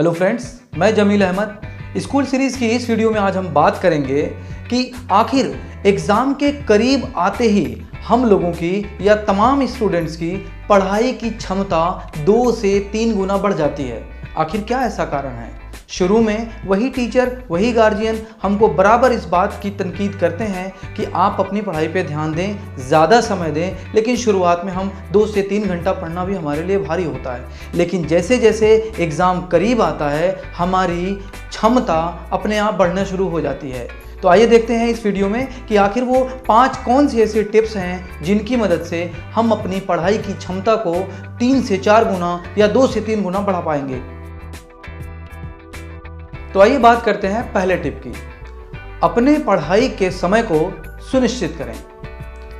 Hello friends, मैं Jameel Ahmad. School series की इस वीडियो में आज हम बात करेंगे कि आखिर एग्ज़ाम के करीब आते ही हम लोगों की या तमाम स्टूडेंट्स की पढ़ाई की क्षमता 2 से 3 गुना बढ़ जाती है। आखिर क्या ऐसा कारण है? शुरू में वही टीचर, वही गार्जियन हमको बराबर इस बात की तनकीद करते हैं कि आप अपनी पढ़ाई पे ध्यान दें, ज़्यादा समय दें, लेकिन शुरुआत में हम 2 से 3 घंटा पढ़ना भी हमारे लिए भारी होता है। लेकिन जैसे जैसे एग्ज़ाम करीब आता है हमारी क्षमता अपने आप बढ़ना शुरू हो जाती है। तो आइए देखते हैं इस वीडियो में कि आखिर वो 5 कौन सी ऐसे टिप्स हैं जिनकी मदद से हम अपनी पढ़ाई की क्षमता को 3 से 4 गुना या 2 से 3 गुना बढ़ा पाएंगे। तो आइए बात करते हैं पहले टिप की, अपने पढ़ाई के समय को सुनिश्चित करें।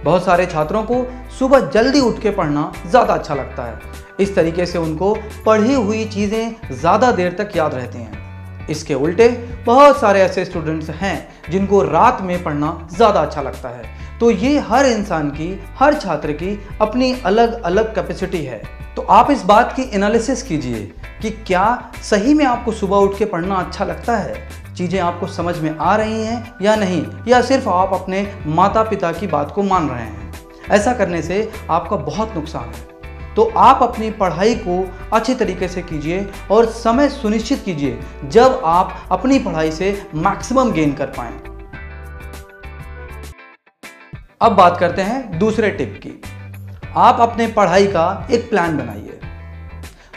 बहुत सारे छात्रों को सुबह जल्दी उठ के पढ़ना ज़्यादा अच्छा लगता है। इस तरीके से उनको पढ़ी हुई चीज़ें ज़्यादा देर तक याद रहती हैं। इसके उल्टे बहुत सारे ऐसे स्टूडेंट्स हैं जिनको रात में पढ़ना ज़्यादा अच्छा लगता है। तो ये हर इंसान की, हर छात्र की अपनी अलग अलग कैपेसिटी है। तो आप इस बात की एनालिसिस कीजिए कि क्या सही में आपको सुबह उठ के पढ़ना अच्छा लगता है, चीज़ें आपको समझ में आ रही हैं या नहीं, या सिर्फ आप अपने माता पिता की बात को मान रहे हैं। ऐसा करने से आपका बहुत नुकसान है। तो आप अपनी पढ़ाई को अच्छे तरीके से कीजिए और समय सुनिश्चित कीजिए जब आप अपनी पढ़ाई से मैक्सिमम गेन कर पाएँ। अब बात करते हैं दूसरे टिप की, आप अपने पढ़ाई का एक प्लान बनाइए।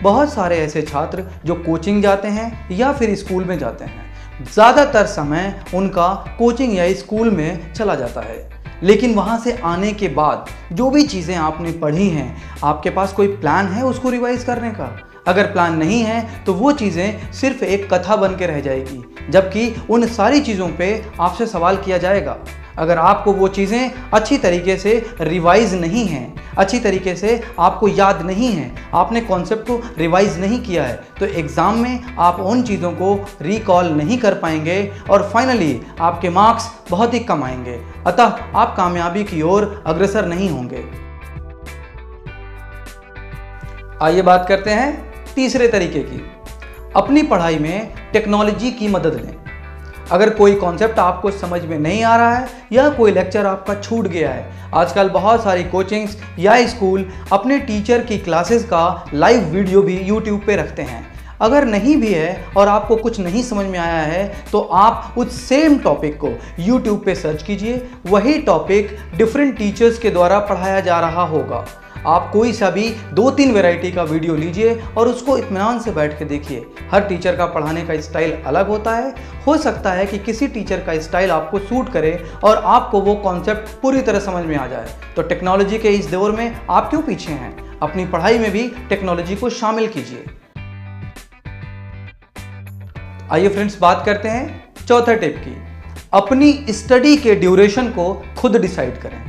बहुत सारे ऐसे छात्र जो कोचिंग जाते हैं या फिर स्कूल में जाते हैं, ज़्यादातर समय उनका कोचिंग या स्कूल में चला जाता है। लेकिन वहाँ से आने के बाद जो भी चीज़ें आपने पढ़ी हैं, आपके पास कोई प्लान है उसको रिवाइज़ करने का? अगर प्लान नहीं है तो वो चीज़ें सिर्फ एक कथा बन के रह जाएगी, जबकि उन सारी चीज़ों पे आपसे सवाल किया जाएगा। अगर आपको वो चीज़ें अच्छी तरीके से रिवाइज़ नहीं हैं, अच्छी तरीके से आपको याद नहीं है, आपने कॉन्सेप्ट को रिवाइज़ नहीं किया है, तो एग्ज़ाम में आप उन चीज़ों को रिकॉल नहीं कर पाएंगे और फाइनली आपके मार्क्स बहुत ही कम आएंगे। अतः आप कामयाबी की ओर अग्रसर नहीं होंगे। आइए बात करते हैं तीसरे तरीके की, अपनी पढ़ाई में टेक्नोलॉजी की मदद लें। अगर कोई कॉन्सेप्ट आपको समझ में नहीं आ रहा है या कोई लेक्चर आपका छूट गया है, आजकल बहुत सारी कोचिंग्स या स्कूल अपने टीचर की क्लासेस का लाइव वीडियो भी यूट्यूब पे रखते हैं। अगर नहीं भी है और आपको कुछ नहीं समझ में आया है तो आप उस सेम टॉपिक को यूट्यूब पे सर्च कीजिए। वही टॉपिक डिफरेंट टीचर्स के द्वारा पढ़ाया जा रहा होगा। आप कोई सा भी 2-3 वैरायटी का वीडियो लीजिए और उसको इत्मीनान से बैठ के देखिए। हर टीचर का पढ़ाने का स्टाइल अलग होता है। हो सकता है कि किसी टीचर का स्टाइल आपको सूट करे और आपको वो कॉन्सेप्ट पूरी तरह समझ में आ जाए। तो टेक्नोलॉजी के इस दौर में आप क्यों पीछे हैं? अपनी पढ़ाई में भी टेक्नोलॉजी को शामिल कीजिए। आइए फ्रेंड्स, बात करते हैं चौथे टिप की, अपनी स्टडी के ड्यूरेशन को खुद डिसाइड करें।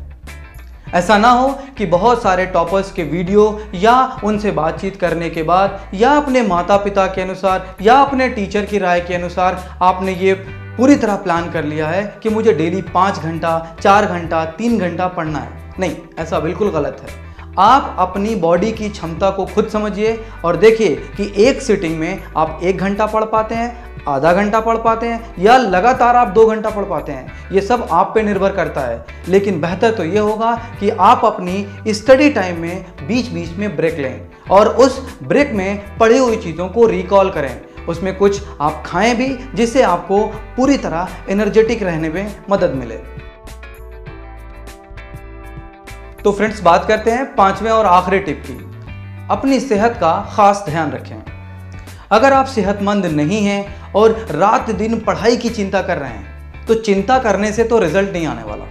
ऐसा ना हो कि बहुत सारे टॉपर्स के वीडियो या उनसे बातचीत करने के बाद या अपने माता पिता के अनुसार या अपने टीचर की राय के अनुसार आपने ये पूरी तरह प्लान कर लिया है कि मुझे डेली 5 घंटा, 4 घंटा, 3 घंटा पढ़ना है। नहीं, ऐसा बिल्कुल गलत है। आप अपनी बॉडी की क्षमता को खुद समझिए और देखिए कि एक सिटिंग में आप 1 घंटा पढ़ पाते हैं, आधा घंटा पढ़ पाते हैं, या लगातार आप 2 घंटा पढ़ पाते हैं। ये सब आप पे निर्भर करता है। लेकिन बेहतर तो ये होगा कि आप अपनी स्टडी टाइम में बीच बीच में ब्रेक लें और उस ब्रेक में पढ़ी हुई चीज़ों को रिकॉल करें। उसमें कुछ आप खाएं भी, जिससे आपको पूरी तरह एनर्जेटिक रहने में मदद मिले। तो फ्रेंड्स, बात करते हैं 5वें और आखिरी टिप की, अपनी सेहत का खास ध्यान रखें। अगर आप सेहतमंद नहीं हैं और रात दिन पढ़ाई की चिंता कर रहे हैं तो चिंता करने से तो रिजल्ट नहीं आने वाला।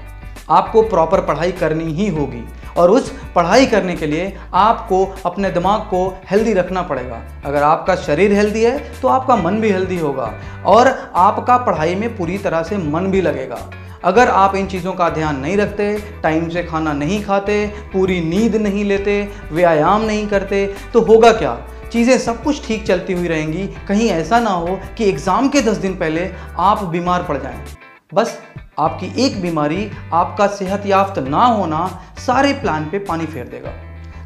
आपको प्रॉपर पढ़ाई करनी ही होगी और उस पढ़ाई करने के लिए आपको अपने दिमाग को हेल्दी रखना पड़ेगा। अगर आपका शरीर हेल्दी है तो आपका मन भी हेल्दी होगा और आपका पढ़ाई में पूरी तरह से मन भी लगेगा। अगर आप इन चीज़ों का ध्यान नहीं रखते, टाइम से खाना नहीं खाते, पूरी नींद नहीं लेते, व्यायाम नहीं करते, तो होगा क्या? चीज़ें सब कुछ ठीक चलती हुई रहेंगी, कहीं ऐसा ना हो कि एग्ज़ाम के 10 दिन पहले आप बीमार पड़ जाएं। बस आपकी एक बीमारी, आपका सेहत याफ्त ना होना सारे प्लान पे पानी फेर देगा।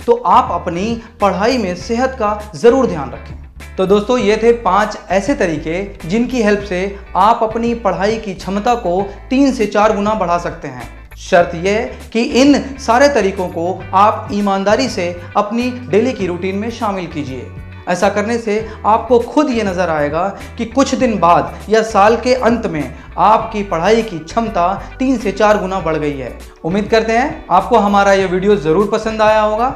तो आप अपनी पढ़ाई में सेहत का ज़रूर ध्यान रखें। तो दोस्तों ये थे 5 ऐसे तरीके जिनकी हेल्प से आप अपनी पढ़ाई की क्षमता को 3 से 4 गुना बढ़ा सकते हैं। शर्त यह कि इन सारे तरीकों को आप ईमानदारी से अपनी डेली की रूटीन में शामिल कीजिए। ऐसा करने से आपको खुद ये नज़र आएगा कि कुछ दिन बाद या साल के अंत में आपकी पढ़ाई की क्षमता 3 से 4 गुना बढ़ गई है। उम्मीद करते हैं आपको हमारा ये वीडियो ज़रूर पसंद आया होगा।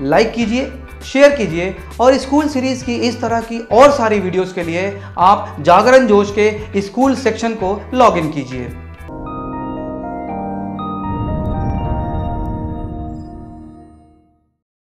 लाइक कीजिए, शेयर कीजिए और स्कूल सीरीज़ की इस तरह की और सारी वीडियोस के लिए आप जागरण जोश के स्कूल सेक्शन को लॉगिन कीजिए।